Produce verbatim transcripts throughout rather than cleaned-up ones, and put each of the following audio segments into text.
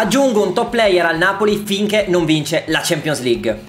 Aggiungo un top player al Napoli finché non vince la Champions League.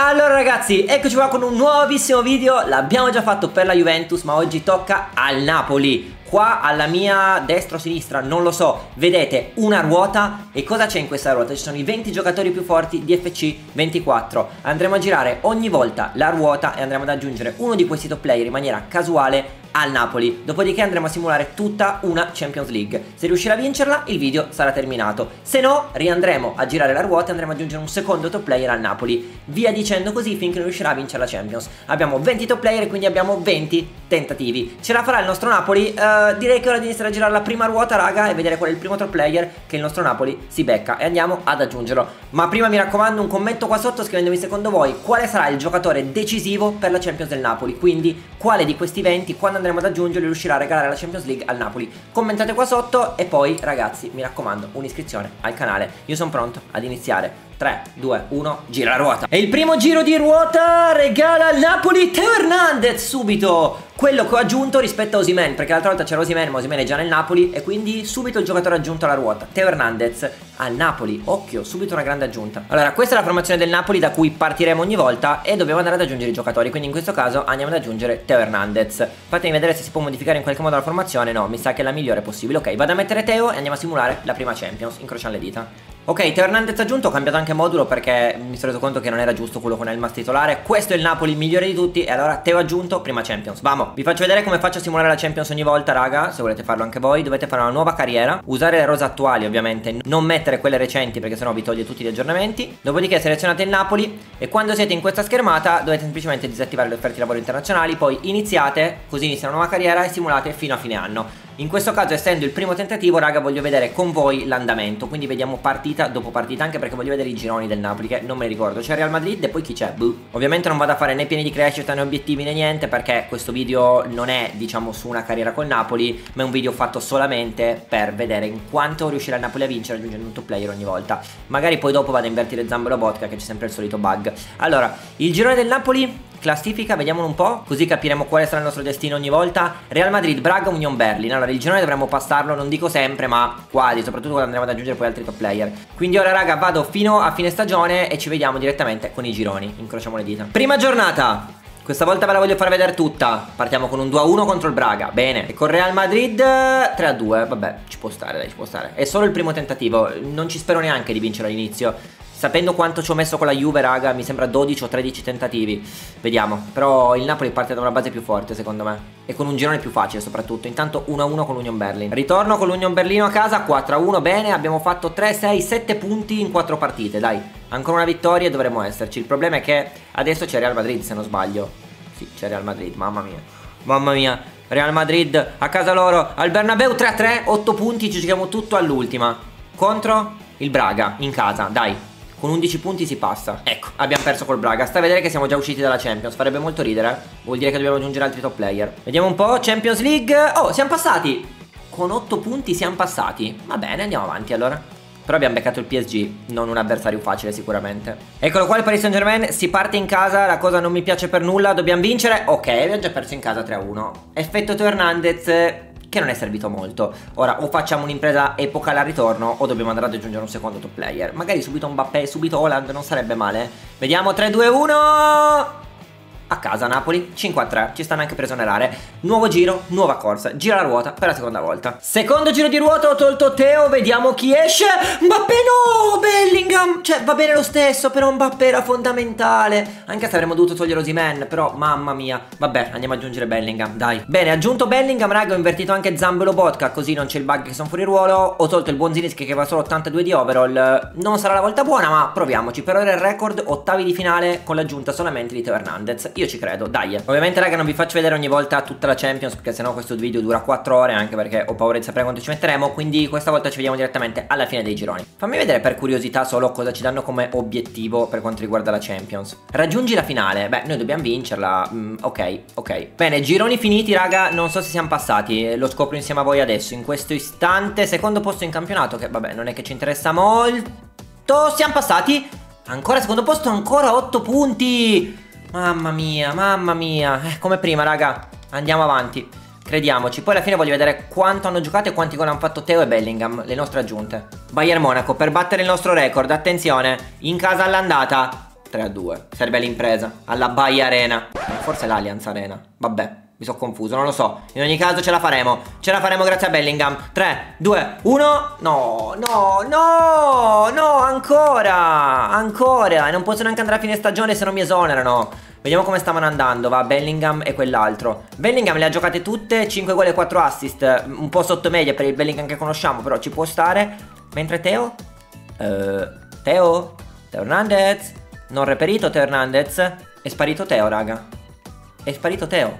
Allora ragazzi, eccoci qua con un nuovissimo video. L'abbiamo già fatto per la Juventus, ma oggi tocca al Napoli. Qua alla mia destra o sinistra, non lo so, vedete una ruota. E cosa c'è in questa ruota? Ci sono i venti giocatori più forti di F C ventiquattro. Andremo a girare ogni volta la ruota e andremo ad aggiungere uno di questi top player in maniera casuale al Napoli. Dopodiché andremo a simulare tutta una Champions League. Se riuscirà a vincerla il video sarà terminato, se no riandremo a girare la ruota e andremo ad aggiungere un secondo top player al Napoli, via dicendo così finché non riuscirà a vincere la Champions. Abbiamo venti top player, quindi abbiamo venti tentativi. Ce la farà il nostro Napoli? Eh, direi che è ora di iniziare a girare la prima ruota, raga, e vedere qual è il primo top player che il nostro Napoli si becca, e andiamo ad aggiungerlo. Ma prima mi raccomando un commento qua sotto scrivendomi secondo voi quale sarà il giocatore decisivo per la Champions del Napoli, quindi quale di questi venti, quando andremo ad aggiungerli, riuscirà a regalare la Champions League al Napoli. Commentate qua sotto e poi ragazzi mi raccomando un'iscrizione al canale. Io sono pronto ad iniziare. Tre, due, uno, gira la ruota. E il primo giro di ruota regala al Napoli Théo Hernández, subito quello che ho aggiunto rispetto a Osimhen, perché l'altra volta c'era Osimhen, ma Osimhen è già nel Napoli, e quindi subito il giocatore aggiunto alla ruota, Théo Hernández al Napoli. Occhio, subito una grande aggiunta. Allora, questa è la formazione del Napoli da cui partiremo ogni volta e dobbiamo andare ad aggiungere i giocatori, quindi in questo caso andiamo ad aggiungere Théo Hernández. Fatemi vedere se si può modificare in qualche modo la formazione. No, mi sa che è la migliore possibile. Ok, vado a mettere Teo e andiamo a simulare la prima Champions, incrociando le dita. Ok, Théo Hernández aggiunto, ho cambiato anche modulo perché mi sono reso conto che non era giusto quello con Elmas titolare. Questo è il Napoli migliore di tutti e allora Teo aggiunto, prima Champions. Vamo, vi faccio vedere come faccio a simulare la Champions ogni volta, raga. Se volete farlo anche voi dovete fare una nuova carriera, usare le rose attuali ovviamente, non mettere quelle recenti perché sennò vi toglie tutti gli aggiornamenti. Dopodiché selezionate il Napoli e quando siete in questa schermata dovete semplicemente disattivare le offerte di lavoro internazionali, poi iniziate, così inizia una nuova carriera e simulate fino a fine anno. In questo caso, essendo il primo tentativo, raga, voglio vedere con voi l'andamento, quindi vediamo partita dopo partita, anche perché voglio vedere i gironi del Napoli che non me li ricordo. C'è Real Madrid e poi chi c'è? Buh. Ovviamente non vado a fare né piani di crescita né obiettivi né niente, perché questo video non è, diciamo, su una carriera col Napoli, ma è un video fatto solamente per vedere in quanto riuscirà il Napoli a vincere aggiungendo un top player ogni volta. Magari poi dopo vado a invertire Zambo e Lobotka, che c'è sempre il solito bug. Allora, il girone del Napoli, classifica, vediamolo un po', così capiremo quale sarà il nostro destino ogni volta. Real Madrid, Braga, Union Berlin. Allora il girone dovremmo passarlo, non dico sempre ma quasi, soprattutto quando andremo ad aggiungere poi altri top player. Quindi ora raga vado fino a fine stagione e ci vediamo direttamente con i gironi, incrociamo le dita. Prima giornata, questa volta ve la voglio far vedere tutta. Partiamo con un due a uno contro il Braga, bene, e con Real Madrid tre a due, vabbè ci può stare, dai, ci può stare. È solo il primo tentativo, non ci spero neanche di vincere all'inizio. Sapendo quanto ci ho messo con la Juve, raga, mi sembra dodici o tredici tentativi. Vediamo. Però il Napoli parte da una base più forte, secondo me, e con un girone più facile, soprattutto. Intanto uno a uno con l'Union Berlin. Ritorno con l'Union Berlin a casa, quattro a uno, bene. Abbiamo fatto tre, sei, sette punti in quattro partite, dai. Ancora una vittoria e dovremmo esserci. Il problema è che adesso c'è Real Madrid, se non sbaglio. Sì, c'è Real Madrid, mamma mia. Mamma mia. Real Madrid a casa loro, al Bernabeu tre a tre, otto punti, ci giochiamo tutto all'ultima. Contro il Braga, in casa, dai. Con undici punti si passa. Ecco, abbiamo perso col Braga. Sta a vedere che siamo già usciti dalla Champions. Farebbe molto ridere. Vuol dire che dobbiamo aggiungere altri top player. Vediamo un po'. Champions League. Oh, siamo passati. Con otto punti siamo passati. Va bene, andiamo avanti allora. Però abbiamo beccato il P S G, non un avversario facile sicuramente. Eccolo qua il Paris Saint Germain. Si parte in casa. La cosa non mi piace per nulla. Dobbiamo vincere. Ok, abbiamo già perso in casa tre a uno. Effetto Théo Hernández, che non è servito molto. Ora o facciamo un'impresa epocale al ritorno o dobbiamo andare ad aggiungere un secondo top player. Magari subito Mbappé, subito Haaland, non sarebbe male. Vediamo tre due uno. A casa Napoli cinque a tre, ci stanno anche per esonerare. Nuovo giro, nuova corsa, gira la ruota per la seconda volta. Secondo giro di ruota, ho tolto Teo, vediamo chi esce. Mbappé no, Bellingham. Cioè va bene lo stesso, però Mbappé era fondamentale. Anche se avremmo dovuto togliere Osimhen, però mamma mia. Vabbè, andiamo ad aggiungere Bellingham, dai. Bene, aggiunto Bellingham, raga, ho invertito anche Zambo e Lobotka, così non c'è il bug che sono fuori ruolo. Ho tolto il buon Zinischi che va solo ottantadue di overall. Non sarà la volta buona, ma proviamoci. Per ora il record, ottavi di finale con l'aggiunta solamente di Théo Hernández. Io ci credo, dai. Ovviamente raga non vi faccio vedere ogni volta tutta la Champions, perché sennò questo video dura quattro ore, anche perché ho paura di sapere quanto ci metteremo. Quindi questa volta ci vediamo direttamente alla fine dei gironi. Fammi vedere per curiosità solo cosa ci danno come obiettivo per quanto riguarda la Champions. Raggiungi la finale. Beh, noi dobbiamo vincerla. mm, Ok, ok. Bene, gironi finiti raga. Non so se siamo passati, lo scopro insieme a voi adesso, in questo istante. Secondo posto in campionato, che vabbè non è che ci interessa molto. Siamo passati. Ancora secondo posto, ancora otto punti. Mamma mia, mamma mia. Eh, come prima, raga. Andiamo avanti. Crediamoci, poi alla fine voglio vedere quanto hanno giocato e quanti gol hanno fatto Théo e Bellingham, le nostre aggiunte. Bayern Monaco, per battere il nostro record, attenzione, in casa all'andata tre a due, serve l'impresa, alla Baia Arena, forse l'Allianz Arena, vabbè, mi sono confuso, non lo so, in ogni caso ce la faremo, ce la faremo grazie a Bellingham, tre, due, uno, no, no, no, no, ancora, ancora, non posso neanche andare a fine stagione se non mi esonerano. Vediamo come stavano andando, va, Bellingham e quell'altro. Bellingham le ha giocate tutte, cinque gol e quattro assist, un po' sotto media per il Bellingham che conosciamo, però ci può stare. Mentre Théo, eh, Théo, Théo Hernández, non reperito Théo Hernández, è sparito Théo, raga. È sparito Théo.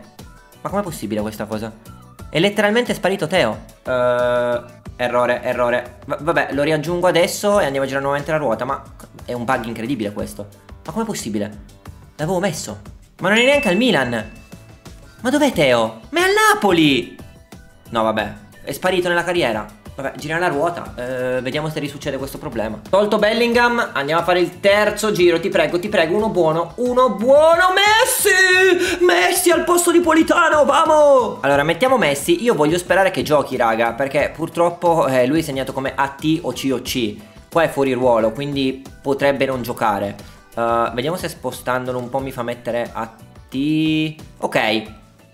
Ma com'è possibile questa cosa? È letteralmente sparito Théo. Eh, errore, errore. Va vabbè, lo riaggiungo adesso e andiamo a girare nuovamente la ruota, ma è un bug incredibile questo. Ma com'è possibile? L'avevo messo. Ma non è neanche al Milan. Ma dov'è Théo? Ma è al Napoli. No vabbè, è sparito nella carriera. Vabbè, gira la ruota, eh, vediamo se risuccede questo problema. Tolto Bellingham, andiamo a fare il terzo giro. Ti prego, ti prego, uno buono. Uno buono, Messi. Messi al posto di Politano, vamo. Allora, mettiamo Messi. Io voglio sperare che giochi, raga, perché purtroppo eh, lui è segnato come A T o C o C. Qua è fuori ruolo, quindi potrebbe non giocare. Uh, vediamo se spostandolo un po' mi fa mettere a T. Ok,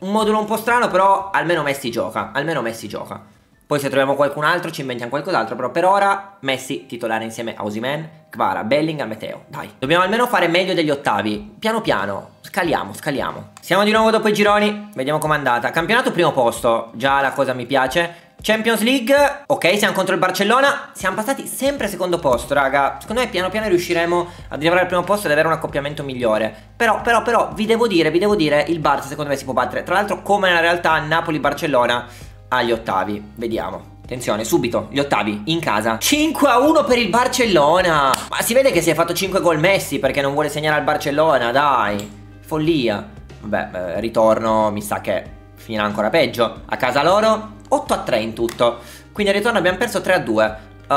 un modulo un po' strano, però almeno Messi gioca, almeno Messi gioca. Poi se troviamo qualcun altro ci inventiamo qualcos'altro, però per ora Messi titolare insieme a Osimhen, Kvara, Bellingham e Théo. Dai, dobbiamo almeno fare meglio degli ottavi, piano piano, scaliamo, scaliamo. Siamo di nuovo dopo i gironi, vediamo com'è andata. Campionato primo posto, già la cosa mi piace. Champions League, ok, siamo contro il Barcellona, siamo passati sempre secondo posto, raga. Secondo me piano piano riusciremo ad arrivare al primo posto ed avere un accoppiamento migliore. Però, però, però, vi devo dire, vi devo dire, il Barça secondo me si può battere. Tra l'altro, come nella realtà, Napoli-Barcellona agli ottavi, vediamo. Attenzione, subito, gli ottavi, in casa. Cinque a uno per il Barcellona. Ma si vede che si è fatto cinque gol Messi perché non vuole segnare al Barcellona, dai. Follia. Vabbè, ritorno, mi sa che finirà ancora peggio. A casa loro... otto a tre in tutto. Quindi al ritorno abbiamo perso tre a due. uh,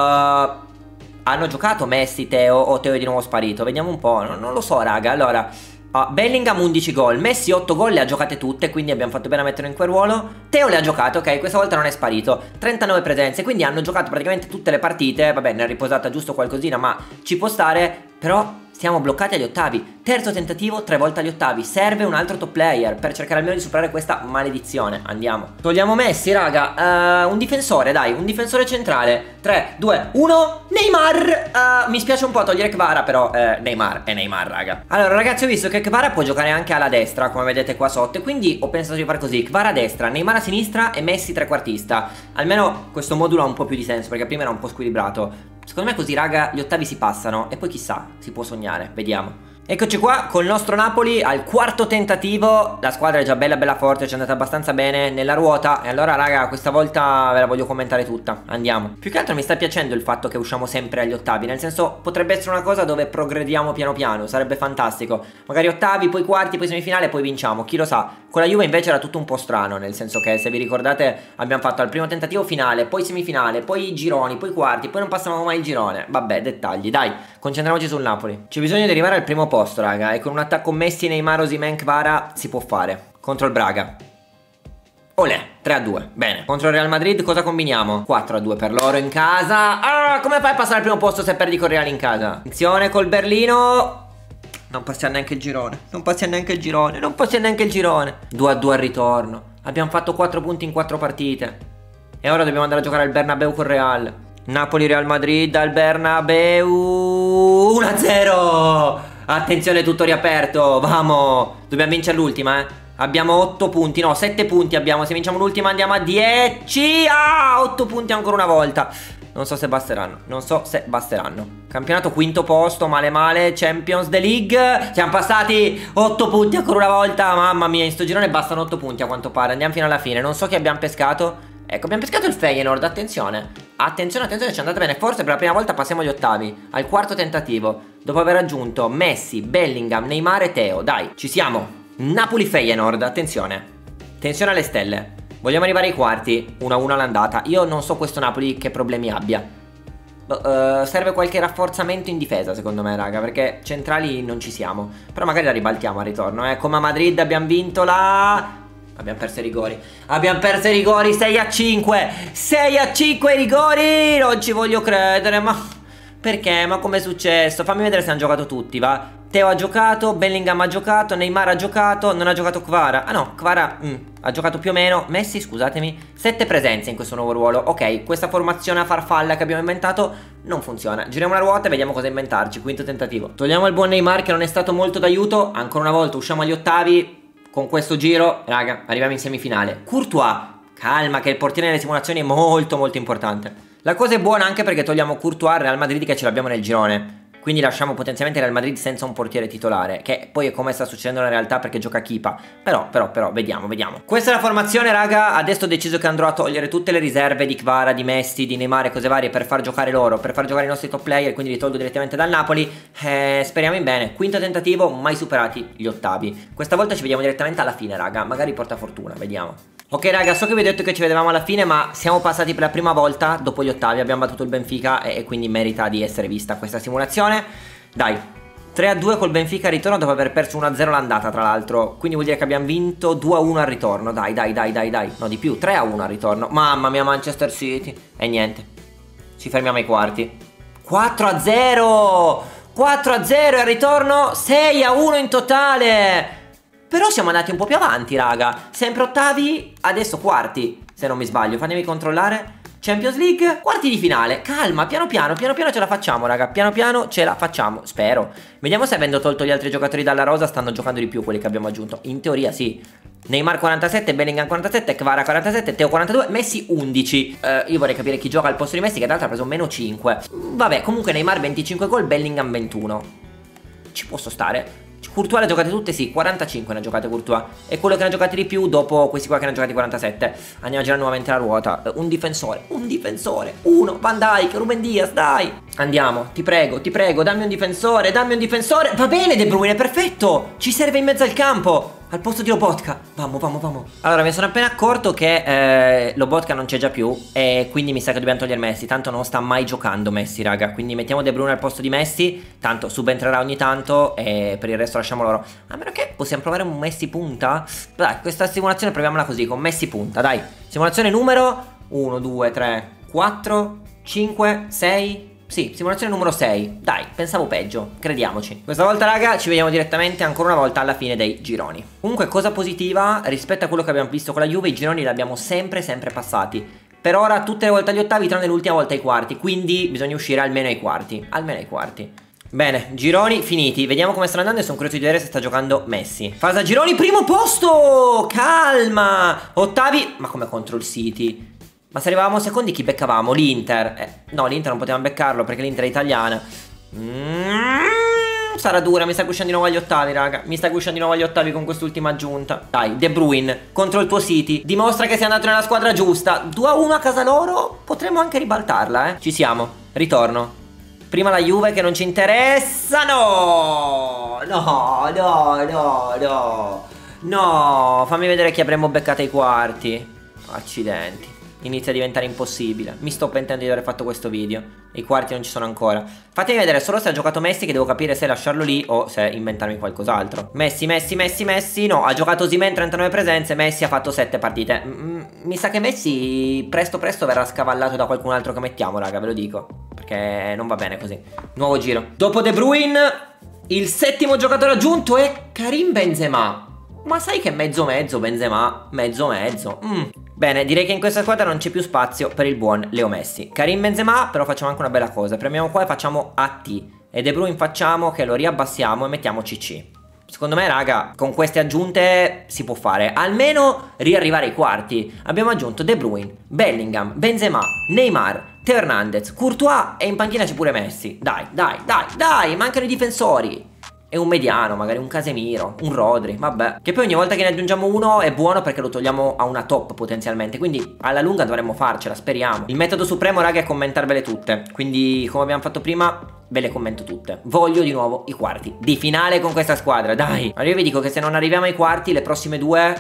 Hanno giocato Messi, Théo? O Théo è di nuovo sparito? Vediamo un po'. Non, non lo so, raga. Allora uh, Bellingham undici gol, Messi otto gol, le ha giocate tutte, quindi abbiamo fatto bene a metterlo in quel ruolo. Théo le ha giocate, ok, questa volta non è sparito. Trentanove presenze, quindi hanno giocato praticamente tutte le partite. Vabbè, ne ha riposata giusto qualcosina, ma ci può stare. Però siamo bloccati agli ottavi. Terzo tentativo, tre volte agli ottavi. Serve un altro top player per cercare almeno di superare questa maledizione. Andiamo. Togliamo Messi, raga. uh, Un difensore, dai, un difensore centrale. Tre, due, uno, Neymar. uh, Mi spiace un po' togliere Kvara, però uh, Neymar è Neymar, raga. Allora ragazzi, ho visto che Kvara può giocare anche alla destra, come vedete qua sotto, quindi ho pensato di fare così: Kvara a destra, Neymar a sinistra e Messi trequartista. Almeno questo modulo ha un po' più di senso, perché prima era un po' squilibrato. Secondo me così, raga, gli ottavi si passano. E poi chissà, si può sognare, vediamo. Eccoci qua col nostro Napoli al quarto tentativo. La squadra è già bella bella forte, ci è andata abbastanza bene nella ruota. E allora, raga, questa volta ve la voglio commentare tutta. Andiamo. Più che altro mi sta piacendo il fatto che usciamo sempre agli ottavi. Nel senso, potrebbe essere una cosa dove progrediamo piano piano, sarebbe fantastico. Magari ottavi, poi quarti, poi semifinale, poi vinciamo, chi lo sa. Con la Juve invece era tutto un po' strano, nel senso che, se vi ricordate, abbiamo fatto al primo tentativo finale, poi semifinale, poi gironi, poi quarti, poi non passavamo mai il girone. Vabbè, dettagli, dai, concentriamoci sul Napoli. C'è bisogno di arrivare al primo posto posto, raga, e con un attacco Messi, Neymar, Osimhen, Kvara si può fare. Contro il Braga, olè, tre a due, bene. Contro il Real Madrid cosa combiniamo? quattro a due per loro in casa. Ah, come fai a passare al primo posto se perdi con Real in casa? Attenzione col Berlino, non passiamo neanche il girone, non passiamo neanche il girone, non passiamo neanche il girone. Due a due al ritorno, abbiamo fatto quattro punti in quattro partite e ora dobbiamo andare a giocare al Bernabeu col Real. Napoli Real Madrid al Bernabeu, uno a zero. Attenzione, tutto riaperto, vamo. Dobbiamo vincere l'ultima, eh. Abbiamo otto punti, no, sette punti abbiamo. Se vinciamo l'ultima andiamo a dieci. Ah, otto punti ancora una volta. Non so se basteranno, non so se basteranno. Campionato quinto posto, male male. Champions the League, siamo passati, otto punti ancora una volta. Mamma mia, in sto girone bastano otto punti a quanto pare. Andiamo fino alla fine, non so chi abbiamo pescato. Ecco, abbiamo pescato il Feyenoord, attenzione. Attenzione, attenzione, ci è andata bene. Forse per la prima volta passiamo agli ottavi, al quarto tentativo, dopo aver aggiunto Messi, Bellingham, Neymar e Théo. Dai, ci siamo. Napoli-Feyenoord, attenzione. Attenzione alle stelle. Vogliamo arrivare ai quarti, uno a uno all'andata. Io non so questo Napoli che problemi abbia. Uh, serve qualche rafforzamento in difesa, secondo me, raga, perché centrali non ci siamo. Però magari la ribaltiamo al ritorno, eh. Come a Madrid abbiamo vinto la... Abbiamo perso i rigori. Abbiamo perso i rigori. sei a cinque. sei a cinque i rigori. Non ci voglio credere. Ma perché? Ma com'è successo? Fammi vedere se hanno giocato tutti, va. Théo ha giocato. Bellingham ha giocato. Neymar ha giocato. Non ha giocato Kvara. Ah no, Kvara mm, ha giocato più o meno. Messi, scusatemi. Sette presenze in questo nuovo ruolo. Ok, questa formazione a farfalla che abbiamo inventato non funziona. Giriamo la ruota e vediamo cosa inventarci. Quinto tentativo. Togliamo il buon Neymar che non è stato molto d'aiuto. Ancora una volta usciamo agli ottavi. Con questo giro, raga, arriviamo in semifinale. Courtois, calma che il portiere nelle simulazioni è molto molto importante. La cosa è buona anche perché togliamo Courtois al Real Madrid che ce l'abbiamo nel girone. Quindi lasciamo potenzialmente il Real Madrid senza un portiere titolare, che poi è come sta succedendo in realtà perché gioca Kipa. Però, però, però, vediamo, vediamo. Questa è la formazione, raga. Adesso ho deciso che andrò a togliere tutte le riserve di Kvara, di Messi, di Neymar e cose varie per far giocare loro, per far giocare i nostri top player, quindi li tolgo direttamente dal Napoli. Eh, speriamo in bene. Quinto tentativo, mai superati gli ottavi. Questa volta ci vediamo direttamente alla fine, raga. Magari porta fortuna, vediamo. Ok raga, so che vi ho detto che ci vedevamo alla fine, ma siamo passati per la prima volta dopo gli ottavi, abbiamo battuto il Benfica e, e quindi merita di essere vista questa simulazione. Dai, tre a due col Benfica al ritorno dopo aver perso uno a zero l'andata tra l'altro, quindi vuol dire che abbiamo vinto due a uno al ritorno, dai dai dai dai dai, no di più, tre a uno al ritorno, mamma mia Manchester City, e niente, ci fermiamo ai quarti, quattro a zero, quattro a zero al ritorno, sei a uno in totale. Però siamo andati un po' più avanti, raga. Sempre ottavi, adesso quarti, se non mi sbaglio. Fatemi controllare. Champions League, quarti di finale. Calma, piano piano, piano piano ce la facciamo, raga. Piano piano ce la facciamo, spero. Vediamo se avendo tolto gli altri giocatori dalla rosa stanno giocando di più quelli che abbiamo aggiunto. In teoria sì. Neymar quarantasette, Bellingham quarantasette, Kvara quarantasette, Théo quarantadue, Messi undici. uh, Io vorrei capire chi gioca al posto di Messi, che tra l'altro ha preso meno cinque. Vabbè, comunque Neymar venticinque gol, Bellingham ventuno. Ci posso stare. Courtois le ha giocate tutte, sì, quarantacinque ne ha giocate Courtois. E quello che ne ha giocate di più dopo questi qua che ne ha giocati quarantasette. Andiamo a girare nuovamente la ruota. Un difensore, un difensore, uno, Van Dijk, Rúben Dias, dai. Andiamo, ti prego, ti prego, dammi un difensore, dammi un difensore. Va bene De Bruyne, perfetto, ci serve in mezzo al campo. Al posto di Lobotka, vamo, vamo, vamo. Allora, mi sono appena accorto che eh, Lobotka non c'è già più e quindi mi sa che dobbiamo togliere Messi. Tanto non sta mai giocando Messi, raga. Quindi mettiamo De Bruyne al posto di Messi. Tanto subentrerà ogni tanto e per il resto lasciamo loro. A meno che possiamo provare un Messi punta. Dai, questa simulazione proviamola così, con Messi punta, dai. Simulazione numero uno, due, tre, quattro, cinque, sei... Sì, simulazione numero sei. Dai, pensavo peggio, crediamoci. Questa volta raga ci vediamo direttamente ancora una volta alla fine dei gironi. Comunque cosa positiva rispetto a quello che abbiamo visto con la Juve, i gironi li abbiamo sempre sempre passati. Per ora tutte le volte agli ottavi tranne l'ultima volta ai quarti, quindi bisogna uscire almeno ai quarti. Almeno ai quarti. Bene, gironi finiti. Vediamo come stanno andando e sono curioso di vedere se sta giocando Messi. Fase a gironi, primo posto. Calma. Ottavi. Ma come contro il City? Ma se arrivavamo secondi chi beccavamo? L'Inter. Eh, no, l'Inter non potevamo beccarlo perché l'Inter è italiana. Mm, sarà dura, mi sta gusciando di nuovo agli ottavi, raga. Mi sta gusciando di nuovo agli ottavi con quest'ultima aggiunta. Dai, De Bruyne contro il tuo City. Dimostra che sei andato nella squadra giusta. due a uno a casa loro, potremmo anche ribaltarla, eh. Ci siamo, ritorno. Prima la Juve che non ci interessa. No, no, no, no, no. No, fammi vedere chi avremmo beccato ai quarti. Accidenti. Inizia a diventare impossibile. Mi sto pentendo di aver fatto questo video. I quarti non ci sono ancora. Fatemi vedere solo se ha giocato Messi, che devo capire se lasciarlo lì o se inventarmi qualcos'altro. Messi, Messi, Messi, Messi. No, ha giocato Osimhen, trentanove presenze. Messi ha fatto sette partite. Mm, mi sa che Messi presto presto verrà scavallato da qualcun altro che mettiamo, raga, ve lo dico. Perché non va bene così. Nuovo giro. Dopo De Bruyne, il settimo giocatore aggiunto è Karim Benzema. Ma sai che mezzo mezzo Benzema, mezzo mezzo. Mm. Bene, direi che in questa squadra non c'è più spazio per il buon Leo Messi. Karim Benzema, però facciamo anche una bella cosa. Premiamo qua e facciamo A T. E De Bruyne facciamo che lo riabbassiamo e mettiamo C C. Secondo me, raga, con queste aggiunte si può fare. Almeno riarrivare ai quarti. Abbiamo aggiunto De Bruyne, Bellingham, Benzema, Neymar, Théo Hernández, Courtois e in panchina c'è pure Messi. Dai, dai, dai, dai, mancano i difensori. E un mediano, magari un Casemiro, un Rodri, vabbè. Che poi ogni volta che ne aggiungiamo uno è buono perché lo togliamo a una top potenzialmente. Quindi alla lunga dovremmo farcela, speriamo. Il metodo supremo, raga, è commentarvele tutte. Quindi come abbiamo fatto prima, ve le commento tutte. Voglio di nuovo i quarti di finale con questa squadra, dai. Allora io vi dico che se non arriviamo ai quarti, le prossime due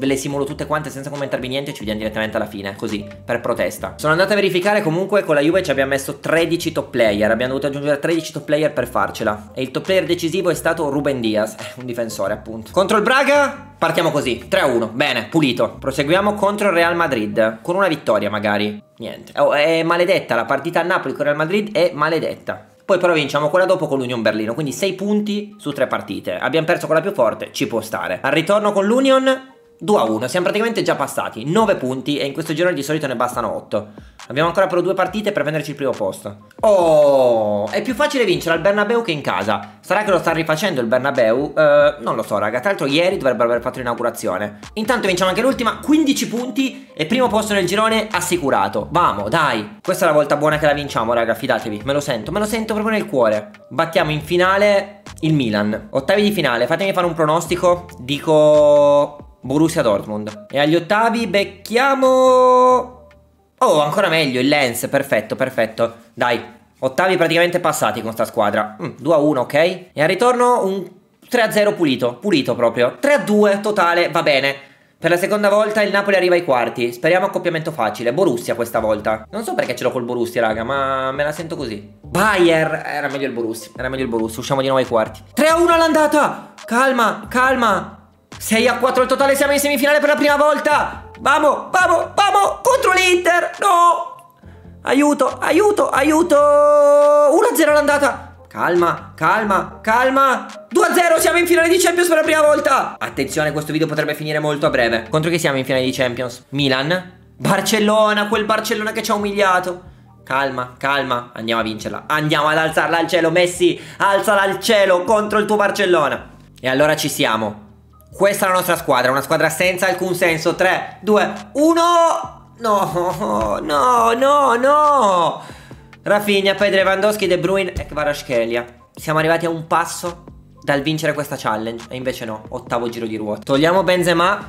ve le simulo tutte quante senza commentarvi niente e ci vediamo direttamente alla fine, così, per protesta. Sono andato a verificare, comunque con la Juve ci abbiamo messo tredici top player, abbiamo dovuto aggiungere tredici top player per farcela. E il top player decisivo è stato Rúben Dias, un difensore appunto. Contro il Braga partiamo così, tre a uno, bene, pulito. Proseguiamo contro il Real Madrid, con una vittoria magari. Niente, oh, è maledetta, la partita a Napoli con il Real Madrid è maledetta. Poi però vinciamo quella dopo con l'Union Berlino, quindi sei punti su tre partite. Abbiamo perso quella più forte, ci può stare. Al ritorno con l'Union, due a uno, siamo praticamente già passati, nove punti e in questo girone di solito ne bastano otto. Abbiamo ancora però due partite per prenderci il primo posto. Oh, è più facile vincere al Bernabeu che in casa. Sarà che lo sta rifacendo il Bernabeu? Uh, non lo so raga, tra l'altro ieri dovrebbero aver fatto l'inaugurazione. Intanto vinciamo anche l'ultima, quindici punti e primo posto nel girone assicurato. Vamo, dai, questa è la volta buona che la vinciamo raga, fidatevi, me lo sento, me lo sento proprio nel cuore. Battiamo in finale il Milan, ottavi di finale, fatemi fare un pronostico, dico... Borussia Dortmund. E agli ottavi becchiamo... Oh, ancora meglio, il Lens, perfetto, perfetto. Dai, ottavi praticamente passati con sta squadra. mm, due a uno, ok. E al ritorno un tre a zero pulito, pulito proprio, tre a due totale, va bene. Per la seconda volta il Napoli arriva ai quarti. Speriamo accoppiamento facile, Borussia questa volta. Non so perché ce l'ho col Borussia raga, ma me la sento così. Bayer, era meglio il Borussia, era meglio il Borussia. Usciamo di nuovo ai quarti, tre a uno all'andata. Calma, calma. Sei a quattro al totale, siamo in semifinale per la prima volta. Vamo, vamo, vamo. Contro l'Inter, no. Aiuto, aiuto, aiuto. Uno a zero l'andata. Calma, calma, calma. Due a zero, siamo in finale di Champions per la prima volta. Attenzione, questo video potrebbe finire molto a breve. Contro chi siamo in finale di Champions? Milan? Barcellona, quel Barcellona che ci ha umiliato. Calma, calma, andiamo a vincerla. Andiamo ad alzarla al cielo, Messi. Alzala al cielo contro il tuo Barcellona. E allora ci siamo. Questa è la nostra squadra, una squadra senza alcun senso. Tre, due, uno. No, no, no, no. Rafinha, Pedri, Lewandowski, De Bruyne e Kvaratskhelia. Siamo arrivati a un passo dal vincere questa challenge e invece no, ottavo giro di ruota. Togliamo Benzema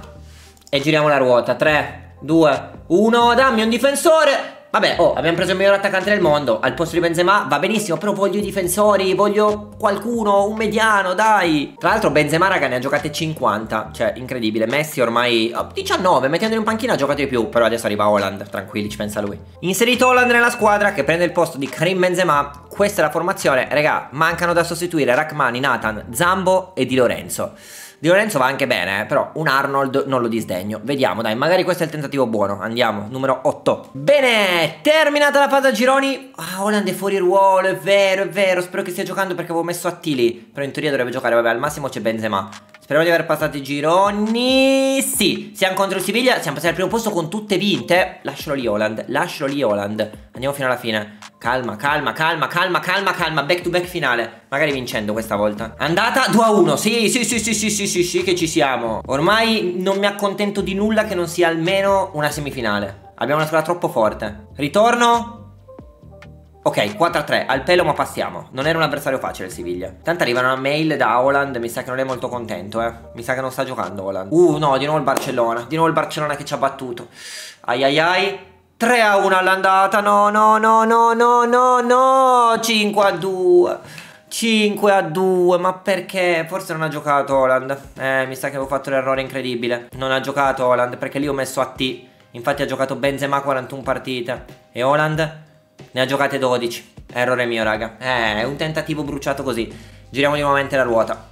e giriamo la ruota. Tre, due, uno. Dammi un difensore. Vabbè, oh, abbiamo preso il miglior attaccante del mondo. Al posto di Benzema va benissimo, però voglio i difensori, voglio qualcuno, un mediano, dai. Tra l'altro Benzema, raga, ne ha giocate cinquanta, cioè, incredibile. Messi ormai, oh, diciannove, mettendolo in panchina ha giocato di più. Però adesso arriva Haaland, tranquilli, ci pensa lui. Inserito Haaland nella squadra che prende il posto di Karim Benzema. Questa è la formazione, raga, mancano da sostituire Rachmani, Nathan, Zambo e Di Lorenzo. Di Lorenzo va anche bene, eh, però un Arnold non lo disdegno. Vediamo, dai, magari questo è il tentativo buono. Andiamo, numero otto. Bene, terminata la fase a gironi. Ah, Haaland è fuori ruolo, è vero, è vero. Spero che stia giocando perché avevo messo Attili. Però in teoria dovrebbe giocare, vabbè, al massimo c'è Benzema. Speriamo di aver passato i gironi. Sì, siamo contro il Siviglia, siamo passati al primo posto con tutte vinte. Lascialo lì Haaland, lascialo lì Haaland. Andiamo fino alla fine. Calma, calma, calma, calma, calma, calma. Back to back finale, magari vincendo questa volta. Andata due a uno, sì, sì, sì, sì, sì, sì, sì, sì, che ci siamo. Ormai non mi accontento di nulla che non sia almeno una semifinale. Abbiamo una squadra troppo forte. Ritorno. Ok, quattro a tre, al pelo ma passiamo. Non era un avversario facile il Siviglia. Tanto arriva una mail da Haaland, mi sa che non è molto contento, eh. Mi sa che non sta giocando Haaland. Uh, no, di nuovo il Barcellona. Di nuovo il Barcellona che ci ha battuto. Ai ai ai. tre a uno all'andata. No, no, no, no, no, no, no. cinque a due. cinque a due, ma perché? Forse non ha giocato Haaland. Eh, mi sa che avevo fatto l'errore incredibile. Non ha giocato Haaland perché lì ho messo a T. Infatti ha giocato Benzema quarantuno partite. E Haaland... ne ha giocate dodici. Errore mio raga. Eh, è un tentativo bruciato così. Giriamo di nuovamente la ruota.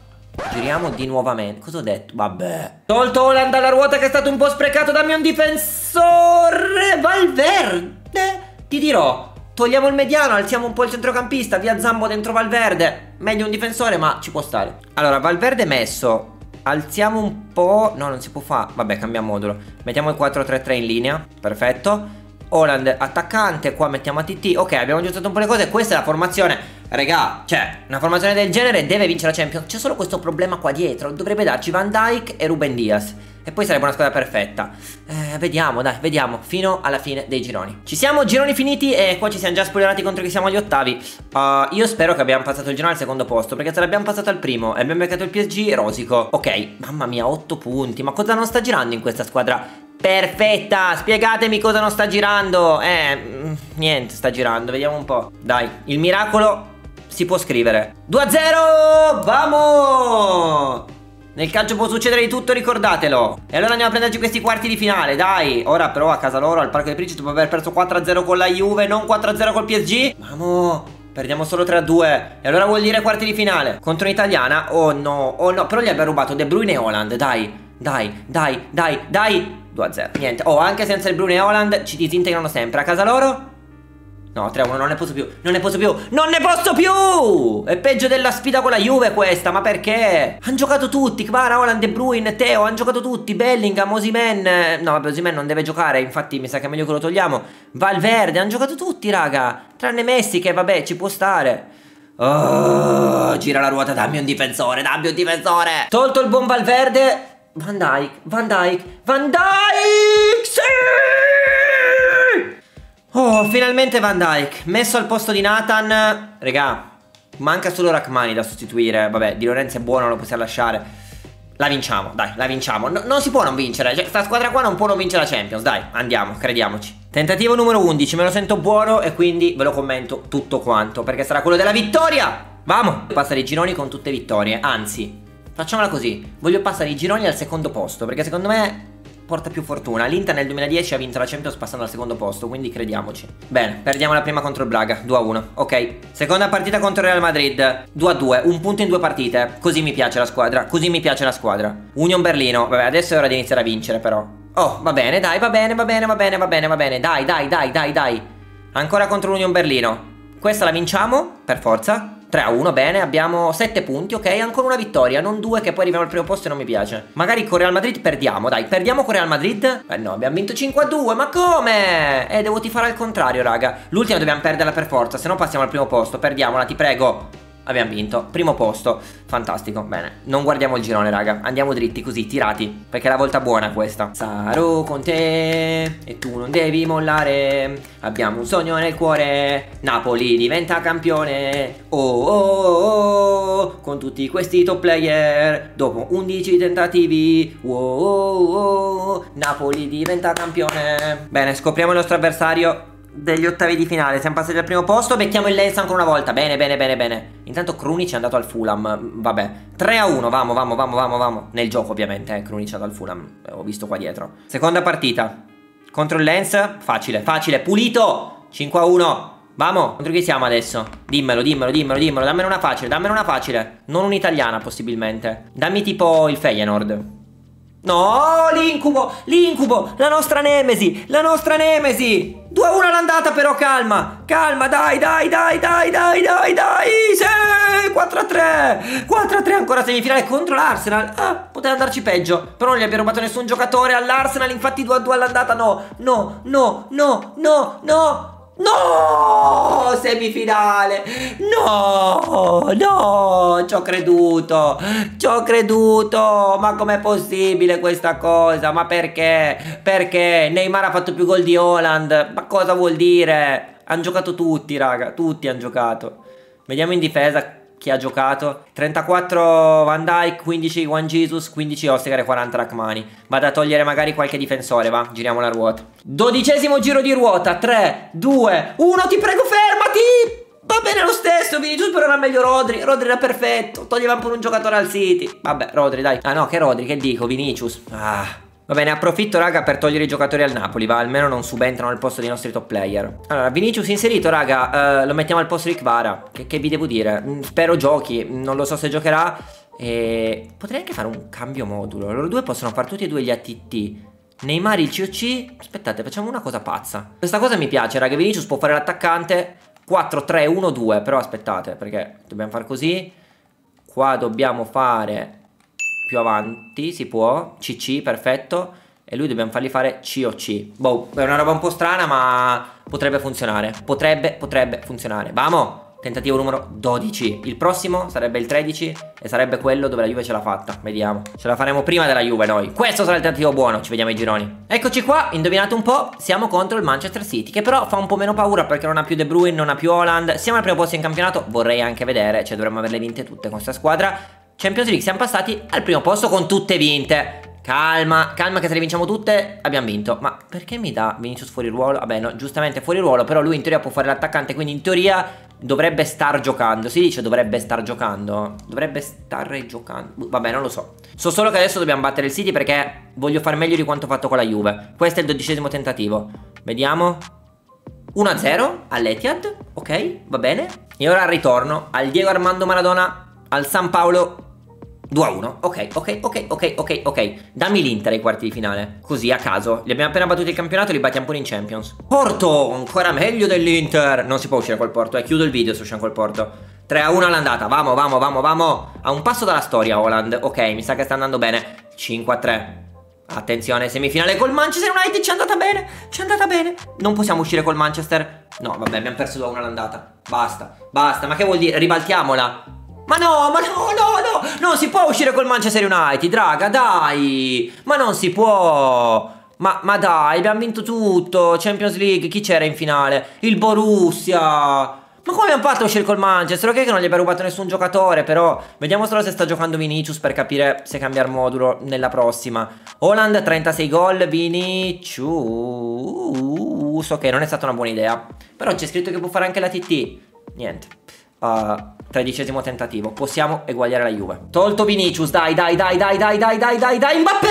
Giriamo di nuovamente. Cosa ho detto? Vabbè. Tolto Haaland dalla ruota che è stato un po' sprecato. Dammi un difensore. Valverde. Ti dirò. Togliamo il mediano. Alziamo un po' il centrocampista. Via Zambo dentro Valverde. Meglio un difensore ma ci può stare. Allora Valverde messo. Alziamo un po'. No, non si può fare. Vabbè, cambiamo modulo. Mettiamo il quattro tre tre in linea. Perfetto. Haaland attaccante, qua mettiamo a T T. Ok, abbiamo aggiustato un po' le cose, questa è la formazione. Regà, cioè, una formazione del genere deve vincere la Champions. C'è solo questo problema qua dietro, dovrebbe darci Van Dijk e Rúben Dias. E poi sarebbe una squadra perfetta. eh, Vediamo, dai, vediamo, fino alla fine dei gironi. Ci siamo, gironi finiti e qua ci siamo già spoilerati contro chi siamo agli ottavi. uh, Io spero che abbiamo passato il girone al secondo posto, perché se l'abbiamo passato al primo e abbiamo beccato il P S G, rosico. Ok, mamma mia, otto punti, ma cosa non sta girando in questa squadra? Perfetta, spiegatemi cosa non sta girando. Eh, niente, sta girando, vediamo un po'. Dai, il miracolo si può scrivere. Due a zero, vamo! Nel calcio può succedere di tutto, ricordatelo. E allora andiamo a prenderci questi quarti di finale, dai. Ora però a casa loro, al Parco dei Principi, dopo aver perso quattro a zero con la Juve, non quattro a zero col P S G. Mamma, perdiamo solo tre a due. E allora vuol dire quarti di finale contro un'italiana. Oh no, oh no. Però gli abbiamo rubato De Bruyne e Haaland. Dai, dai, dai, dai, dai. Due a zero. Niente. Oh, anche senza il Bruyne e Haaland ci disintegrano sempre. A casa loro? No, tre a uno, non ne posso più. Non ne posso più. Non ne posso più. È peggio della sfida con la Juve questa. Ma perché? Han giocato tutti. Kvara, Haaland, De Bruyne, Théo. Han giocato tutti. Bellingham, Osimhen. No, vabbè, Osimhen non deve giocare. Infatti mi sa che è meglio che lo togliamo. Valverde. Han giocato tutti, raga. Tranne Messi che, vabbè, ci può stare. Oh, gira la ruota. Dammi un difensore. Dammi un difensore. Tolto il buon Valverde. Van Dijk. Van Dijk. Van Dijk. Sì! Oh, finalmente Van Dijk messo al posto di Nathan. Regà, manca solo Rachmani da sostituire. Vabbè, Di Lorenzo è buono, lo possiamo lasciare. La vinciamo, dai, la vinciamo. No, non si può non vincere, cioè, sta squadra qua non può non vincere la Champions. Dai, andiamo, crediamoci. Tentativo numero undici, me lo sento buono e quindi ve lo commento tutto quanto, perché sarà quello della vittoria. Vamo, passare i gironi con tutte vittorie. Anzi, facciamola così. Voglio passare i gironi al secondo posto, perché secondo me porta più fortuna. L'Inter nel duemiladieci ha vinto la Champions passando al secondo posto, quindi crediamoci. Bene, perdiamo la prima contro il Braga, due a uno. Ok, seconda partita contro il Real Madrid, due a due, un punto in due partite. Così mi piace la squadra, così mi piace la squadra. Union Berlino, vabbè, adesso è ora di iniziare a vincere però. Oh, va bene, dai, va bene, va bene, va bene, va bene, va bene. Dai, dai, dai, dai, dai. Ancora contro l'Union Berlino. Questa la vinciamo, per forza. tre a uno, bene, abbiamo sette punti, ok, ancora una vittoria, non due, che poi arriviamo al primo posto e non mi piace. Magari con Real Madrid perdiamo, dai, perdiamo con Real Madrid? Eh no, abbiamo vinto cinque a due, ma come? Eh, devo tifare al contrario, raga. L'ultima dobbiamo perderla per forza, se no passiamo al primo posto, perdiamola, ti prego. Abbiamo vinto, primo posto, fantastico, bene. Non guardiamo il girone, raga, andiamo dritti così, tirati, perché è la volta buona questa. Sarò con te e tu non devi mollare, abbiamo un sogno nel cuore, Napoli diventa campione. Oh oh oh, oh. Con tutti questi top player, dopo undici tentativi, oh oh oh, Napoli diventa campione. Bene, scopriamo il nostro avversario degli ottavi di finale. Siamo passati al primo posto. Becchiamo il Lens ancora una volta. Bene, bene, bene, bene. Intanto Krunic è andato al Fulham. Vabbè, tre a uno. Vamo, vamo, vamo, vamo, vamo. Nel gioco ovviamente, eh. Krunic è andato al Fulham. Ho visto qua dietro. Seconda partita contro il Lens. Facile, facile, pulito. cinque a uno. Vamo. Contro chi siamo adesso? Dimmelo, dimmelo, dimmelo, dimmelo. Dammene una facile, dammene una facile. Non un'italiana possibilmente. Dammi tipo il Feyenoord. No, l'incubo, l'incubo, la nostra nemesi, la nostra nemesi. Due a uno all'andata però, calma, calma, dai, dai, dai, dai, dai, dai, dai, sì, quattro a tre, quattro a tre ancora semifinale contro l'Arsenal. Ah, poteva andarci peggio, però non gli abbiamo rubato nessun giocatore all'Arsenal, infatti due a due all'andata, no, no, no, no, no, no. No, semifinale. No, no, ci ho creduto, ci ho creduto. Ma com'è possibile questa cosa? Ma perché? Perché Neymar ha fatto più gol di Haaland. Ma cosa vuol dire? Han giocato tutti, raga, tutti hanno giocato. Vediamo in difesa chi ha giocato. Trentaquattro Van Dijk, quindici Juan Jesus, quindici Ostegar e quaranta Rachmani. Vado a togliere magari qualche difensore, va, giriamo la ruota. Dodicesimo giro di ruota, tre, due, uno, ti prego fermati. Va bene lo stesso, Vinicius però era meglio Rodri. Rodri era perfetto, toglievamo pure un giocatore al City. Vabbè, Rodri dai. Ah no, che Rodri, che dico, Vinicius. Ah, va bene, approfitto raga per togliere i giocatori al Napoli, va, almeno non subentrano al posto dei nostri top player. Allora, Vinicius inserito raga, eh, lo mettiamo al posto di Kvara, che, che vi devo dire, spero giochi, non lo so se giocherà, e potrei anche fare un cambio modulo, loro due possono fare tutti e due gli A T T. Neymar il C O C, aspettate, facciamo una cosa pazza, questa cosa mi piace raga, Vinicius può fare l'attaccante, quattro tre uno due, però aspettate, perché dobbiamo fare così, qua dobbiamo fare... più avanti si può C C, perfetto. E lui dobbiamo fargli fare C O C. Boh, è una roba un po' strana, ma potrebbe funzionare. Potrebbe, potrebbe funzionare. Vamo. Tentativo numero dodici. Il prossimo sarebbe il tredici e sarebbe quello dove la Juve ce l'ha fatta. Vediamo. Ce la faremo prima della Juve noi. Questo sarà il tentativo buono. Ci vediamo ai gironi. Eccoci qua. Indovinate un po'. Siamo contro il Manchester City, che però fa un po' meno paura perché non ha più De Bruyne, non ha più Haaland. Siamo al primo posto in campionato. Vorrei anche vedere. Cioè dovremmo averle vinte tutte con questa squadra. Champions League siamo passati al primo posto con tutte vinte. Calma, calma che se le vinciamo tutte abbiamo vinto. Ma perché mi dà Vinicius fuori ruolo? Vabbè no, giustamente fuori ruolo, però lui in teoria può fare l'attaccante, quindi in teoria Dovrebbe star giocando. Si dice dovrebbe star giocando. Dovrebbe stare giocando. Vabbè, non lo so. So solo che adesso dobbiamo battere il City perché voglio far meglio di quanto ho fatto con la Juve. Questo è il dodicesimo tentativo. Vediamo. uno a zero all'Etihad. Ok, va bene. E ora ritorno al Diego Armando Maradona, al San Paolo. due a uno. Ok, ok, ok, ok, ok, ok. Dammi l'Inter ai quarti di finale. Così a caso. Li abbiamo appena battuti il campionato e li battiamo pure in Champions. Porto, ancora meglio dell'Inter. Non si può uscire col Porto. Eh, chiudo il video se usciamo col Porto. tre a uno all'andata. Vamo, vamo, vamo, vamo. A un passo dalla storia Haaland. Ok, mi sa che sta andando bene. cinque a tre. Attenzione, semifinale col Manchester United. Ci è andata bene. Ci è andata bene. Non possiamo uscire col Manchester. No, vabbè, abbiamo perso due a uno all'andata. Basta, basta. Ma che vuol dire? Ribaltiamola. Ma no, ma no, no, no, non si può uscire col Manchester United, raga, dai, ma non si può, ma, ma dai, abbiamo vinto tutto, Champions League, chi c'era in finale? Il Borussia, ma come abbiamo fatto a uscire col Manchester? Ok che non gli abbiamo rubato nessun giocatore, però vediamo solo se sta giocando Vinicius per capire se cambiare modulo nella prossima. Haaland, trentasei gol, Vinicius, ok, non è stata una buona idea, però c'è scritto che può fare anche la T T, niente. Uh, tredicesimo tentativo. Possiamo eguagliare la Juve. Tolto Vinicius. Dai, dai, dai, dai, dai, dai, dai, dai, dai. Mbappé!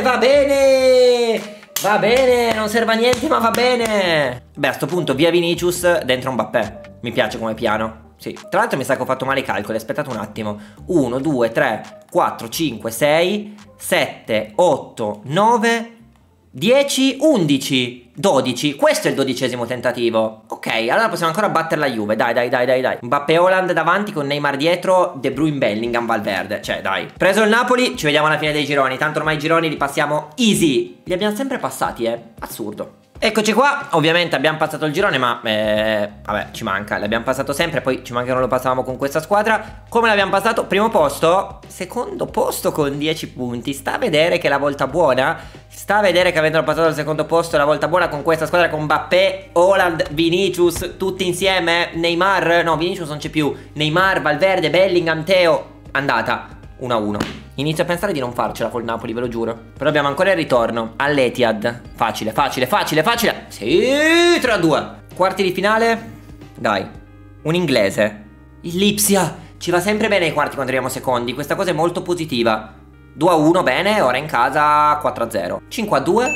Va bene! Va bene, non serve a niente, ma va bene. Beh, a sto punto via Vinicius, dentro Mbappé. Mi piace come piano. Sì. Tra l'altro mi sa che ho fatto male i calcoli. Aspettate un attimo. uno, due, tre, quattro, cinque, sei, sette, otto, nove, dieci, undici, dodici. Questo è il dodicesimo tentativo. Ok, allora possiamo ancora battere la Juve. Dai, dai, dai, dai, dai. Mbappé, Haaland davanti con Neymar dietro, De Bruyne, Bellingham, Valverde. Cioè, dai. Preso il Napoli, ci vediamo alla fine dei gironi. Tanto ormai i gironi li passiamo easy. Li abbiamo sempre passati, eh. Assurdo. Eccoci qua, ovviamente abbiamo passato il girone ma eh, vabbè ci manca, l'abbiamo passato sempre, poi ci manca che non lo passavamo con questa squadra. Come l'abbiamo passato? Primo posto, secondo posto con dieci punti, sta a vedere che la volta buona, sta a vedere che avendo passato il secondo posto la volta buona con questa squadra con Mbappé, Haaland, Vinicius, tutti insieme, Neymar, no Vinicius non c'è più, Neymar, Valverde, Bellingham, Théo, andata, uno a uno. Inizio a pensare di non farcela col Napoli, ve lo giuro. Però abbiamo ancora il ritorno all'Etihad. Facile, facile, facile, facile. Sì, tre a due. Quarti di finale. Dai, un inglese. Il Lipsia. Ci va sempre bene ai quarti quando arriviamo secondi. Questa cosa è molto positiva. due a uno, bene. Ora in casa quattro a zero. cinque a due.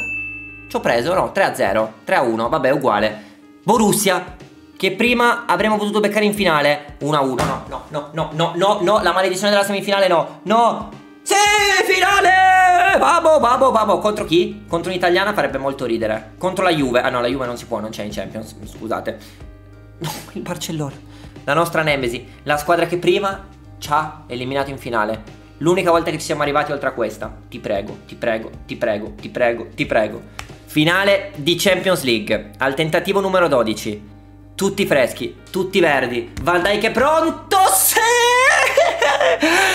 Ci ho preso, no, tre a zero. tre a uno, vabbè, uguale. Borussia. Che prima avremmo potuto beccare in finale. uno a uno, no, no, no, no, no, no, no. La maledizione della semifinale, no, no. Sì, finale! Vamo, vamo, vamo. Contro chi? Contro un'italiana farebbe molto ridere. Contro la Juve. Ah no, la Juve non si può, non c'è in Champions. Scusate. No, il Barcellona. La nostra nemesi. La squadra che prima ci ha eliminato in finale. L'unica volta che ci siamo arrivati oltre a questa. Ti prego, ti prego, ti prego, ti prego, ti prego. Finale di Champions League. Al tentativo numero dodici. Tutti freschi, tutti verdi. Van Dijk è pronto! Sì!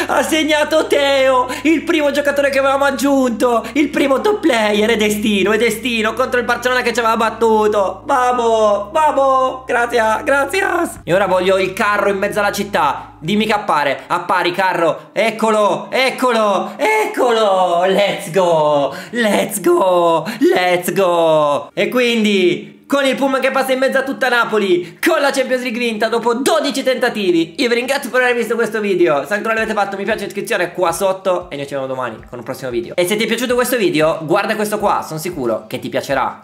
Ha segnato Théo, il primo giocatore che avevamo aggiunto, il primo top player. È destino, è destino contro il Barcellona che ci aveva battuto. Vamo, vamo, grazie, grazie. E ora voglio il carro in mezzo alla città. Dimmi che appare, appari carro. Eccolo, eccolo, eccolo. Let's go, let's go, let's go. E quindi... con il Puma che passa in mezzo a tutta Napoli, con la Champions League vinta dopo dodici tentativi. Io vi ringrazio per aver visto questo video. Se ancora l'avete fatto mi piace, iscrizione qua sotto e noi ci vediamo domani con un prossimo video. E se ti è piaciuto questo video guarda questo qua, sono sicuro che ti piacerà.